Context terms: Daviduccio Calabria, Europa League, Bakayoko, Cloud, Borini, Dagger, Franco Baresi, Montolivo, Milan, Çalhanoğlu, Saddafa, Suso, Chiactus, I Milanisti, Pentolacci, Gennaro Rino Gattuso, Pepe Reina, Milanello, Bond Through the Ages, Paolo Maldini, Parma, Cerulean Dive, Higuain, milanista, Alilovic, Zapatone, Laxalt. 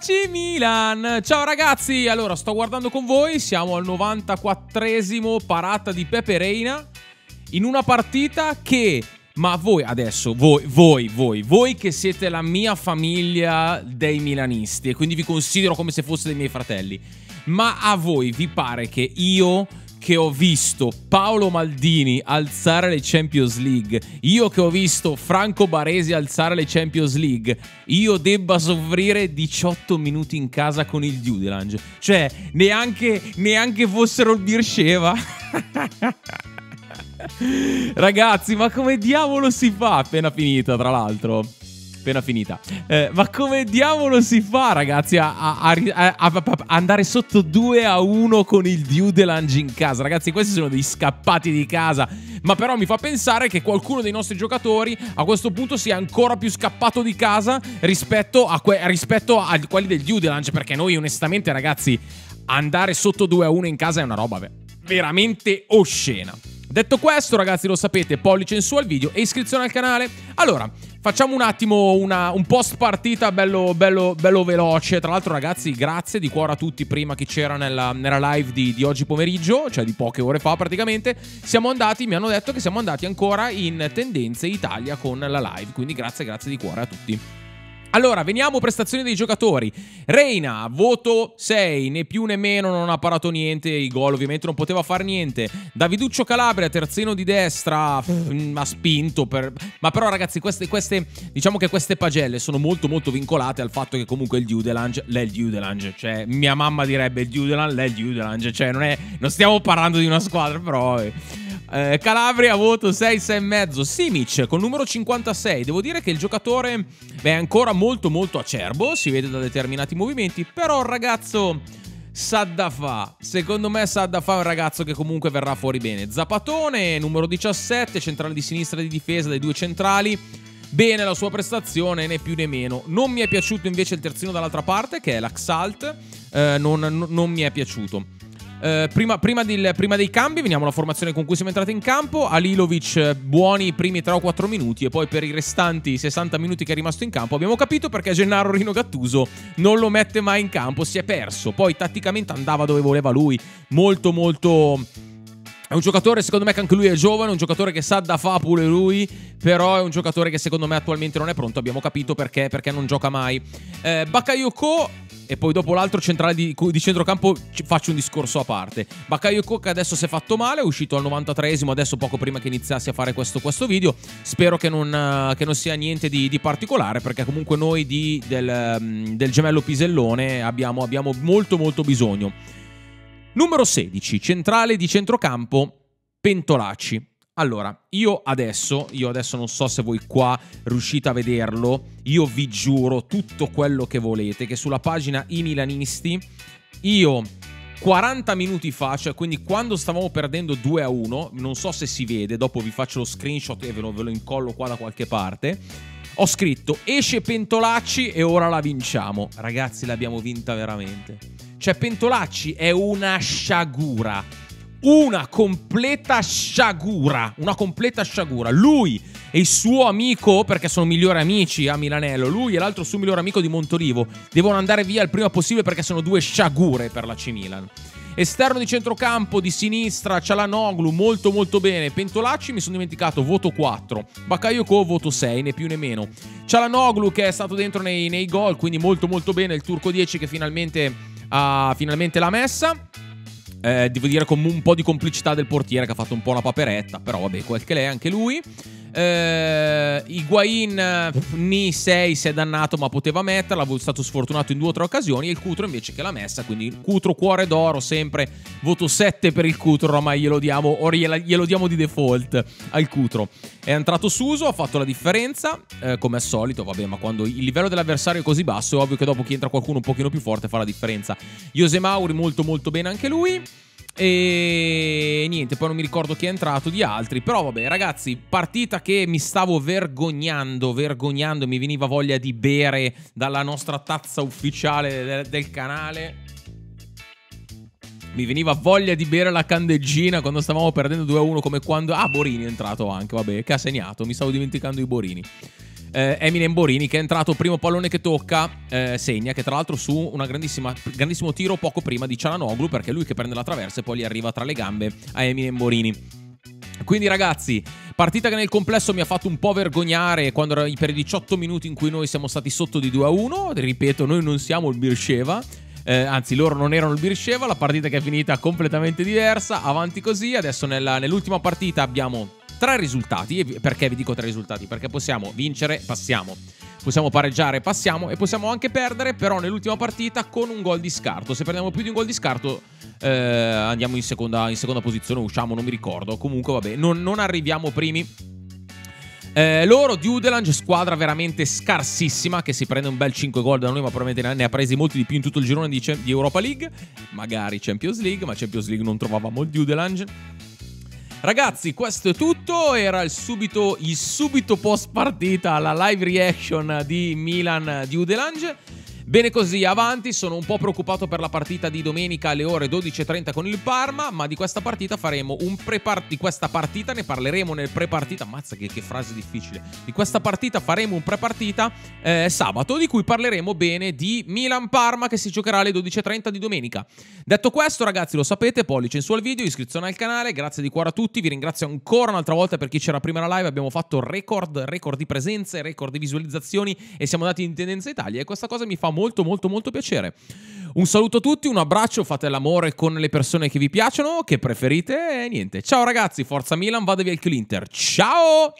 Pentolacci Milan. Ciao ragazzi, allora sto guardando con voi, siamo al 94esimo, parata di Pepe Reina in una partita che, ma voi adesso, voi che siete la mia famiglia dei milanisti e quindi vi considero come se foste dei miei fratelli, ma a voi vi pare che io che ho visto Paolo Maldini alzare le Champions League, io che ho visto Franco Baresi alzare le Champions League, io debba soffrire 18 minuti in casa con il Dudelange? Cioè, neanche fossero il Birsheva. Ragazzi, ma come diavolo si fa? Appena finita, tra l'altro. Appena finita. Ma come diavolo si fa, ragazzi, a andare sotto 2-1 con il Dudelange in casa? Ragazzi, questi sono dei scappati di casa. Ma però mi fa pensare che qualcuno dei nostri giocatori a questo punto sia ancora più scappato di casa rispetto a quelli del Dudelange. Perché noi, onestamente, ragazzi, andare sotto 2-1 in casa è una roba veramente oscena. Detto questo, ragazzi, lo sapete, pollice in su al video e iscrizione al canale. Allora, facciamo un attimo un post partita bello veloce. Tra l'altro, ragazzi, grazie di cuore a tutti. Prima che c'era nella live di oggi pomeriggio, cioè di poche ore fa praticamente, siamo andati, mi hanno detto che siamo andati ancora in tendenze Italia con la live. Quindi grazie di cuore a tutti. Allora, veniamo prestazioni dei giocatori. Reina, voto 6, né più né meno, non ha parato niente, i gol ovviamente non poteva fare niente. Daviduccio Calabria, terzino di destra, ha spinto per... Ma però ragazzi, diciamo che queste pagelle sono molto vincolate al fatto che comunque il Dudelange l'è il Dudelange. Cioè, mia mamma direbbe il Dudelange l'è il Dudelange. Cioè, non stiamo parlando di una squadra, però... Calabria voto 6,6,5. Simic con numero 56. Devo dire che il giocatore è ancora molto acerbo, si vede da determinati movimenti. Però il ragazzo Saddafa, secondo me Saddafa è un ragazzo che comunque verrà fuori bene. Zapatone numero 17, centrale di sinistra di difesa dei due centrali. Bene la sua prestazione, né più né meno. Non mi è piaciuto invece il terzino dall'altra parte, che è Laxalt. Non mi è piaciuto. Prima dei cambi veniamo alla formazione con cui siamo entrati in campo. Alilovic, buoni i primi 3 o 4 minuti e poi per i restanti 60 minuti che è rimasto in campo abbiamo capito perché Gennaro Rino Gattuso non lo mette mai in campo, si è perso. Poi tatticamente andava dove voleva lui, molto... È un giocatore, secondo me, che anche lui è giovane, un giocatore che sa da fa pure lui, però è un giocatore che secondo me attualmente non è pronto, abbiamo capito perché non gioca mai. Bakayoko, e poi dopo l'altro centrale di centrocampo faccio un discorso a parte. Bakayoko che adesso si è fatto male, è uscito al 93esimo, adesso poco prima che iniziassi a fare questo video. Spero che non sia niente di particolare, perché comunque noi del gemello Pisellone abbiamo molto bisogno. Numero 16, centrale di centrocampo, Pentolacci. Allora, io adesso non so se voi qua riuscite a vederlo, io vi giuro tutto quello che volete, che sulla pagina I Milanisti, io 40 minuti fa, cioè quindi quando stavamo perdendo 2-1, non so se si vede, dopo vi faccio lo screenshot e ve lo incollo qua da qualche parte, ho scritto esce Pentolacci e ora la vinciamo. Ragazzi, l'abbiamo vinta veramente. Cioè, Pentolacci è una sciagura, una completa sciagura, una completa sciagura. Lui e il suo amico, perché sono migliori amici a Milanello, lui e l'altro suo migliore amico di Montolivo, devono andare via il prima possibile perché sono due sciagure per la C Milan. Esterno di centrocampo, di sinistra, Çalhanoğlu, molto bene. Pentolacci, mi sono dimenticato, voto 4. Bakayoko, voto 6, né più né meno. Çalhanoğlu che è stato dentro nei gol, quindi molto bene. Il turco 10 che finalmente l'ha messa. Devo dire con un po' di complicità del portiere che ha fatto un po' una paperetta, però vabbè, quel che l'è anche lui. Higuain ni 6 si è dannato, ma poteva metterla, è stato sfortunato in 2 o 3 occasioni, e il Cutro invece che l'ha messa, quindi Cutro cuore d'oro sempre, voto 7 per il Cutro, ormai glielo diamo di default al Cutro. È entrato Suso, ha fatto la differenza, come al solito, vabbè, ma quando il livello dell'avversario è così basso è ovvio che dopo chi entra qualcuno un pochino più forte fa la differenza. Jose Mauri molto bene anche lui. E niente, poi non mi ricordo chi è entrato di altri, però vabbè ragazzi, partita che mi stavo vergognando, mi veniva voglia di bere dalla nostra tazza ufficiale del canale, mi veniva voglia di bere la candeggina quando stavamo perdendo 2-1, come quando... Ah, Borini è entrato anche, vabbè, che ha segnato, mi stavo dimenticando di Borini. Eminem Borini, che è entrato primo pallone che tocca, segna, che tra l'altro su un grandissimo tiro poco prima di Çalhanoğlu, perché è lui che prende la traversa e poi gli arriva tra le gambe a Eminem Borini. Quindi ragazzi, partita che nel complesso mi ha fatto un po' vergognare quando per i 18 minuti in cui noi siamo stati sotto di 2-1, ripeto, noi non siamo il Birsheva, anzi loro non erano il Birsheva, la partita che è finita completamente diversa, avanti così. Adesso nell'ultima partita abbiamo tre risultati. Perché vi dico tre risultati? Perché possiamo vincere, passiamo, possiamo pareggiare, passiamo, e possiamo anche perdere, però nell'ultima partita con un gol di scarto. Se perdiamo più di un gol di scarto andiamo in seconda posizione, usciamo, non mi ricordo. Comunque vabbè, non arriviamo primi. Loro, Dudelange, squadra veramente scarsissima, che si prende un bel 5 gol da noi, ma probabilmente ne ha presi molti di più in tutto il girone di Europa League, magari Champions League, ma Champions League non trovavamo il Dudelange. Ragazzi, questo è tutto, era il subito post partita, la live reaction di Milan Dudelange. Bene così, avanti. Sono un po' preoccupato per la partita di domenica alle ore 12:30 con il Parma, ma di questa partita faremo un di questa partita ne parleremo nel pre-partita. Ammazza che frase difficile. Di questa partita faremo un pre-partita sabato, di cui parleremo bene, di Milan-Parma, che si giocherà alle 12:30 di domenica. Detto questo ragazzi, lo sapete, pollice in su al video, iscrizione al canale, grazie di cuore a tutti. Vi ringrazio ancora un'altra volta per chi c'era prima la live. Abbiamo fatto record di presenze, record di visualizzazioni, e siamo andati in tendenza Italia, e questa cosa mi fa molto piacere. Un saluto a tutti, un abbraccio, fate l'amore con le persone che vi piacciono, che preferite, e niente. Ciao ragazzi, forza Milan, vadevi al Kill Inter. Ciao!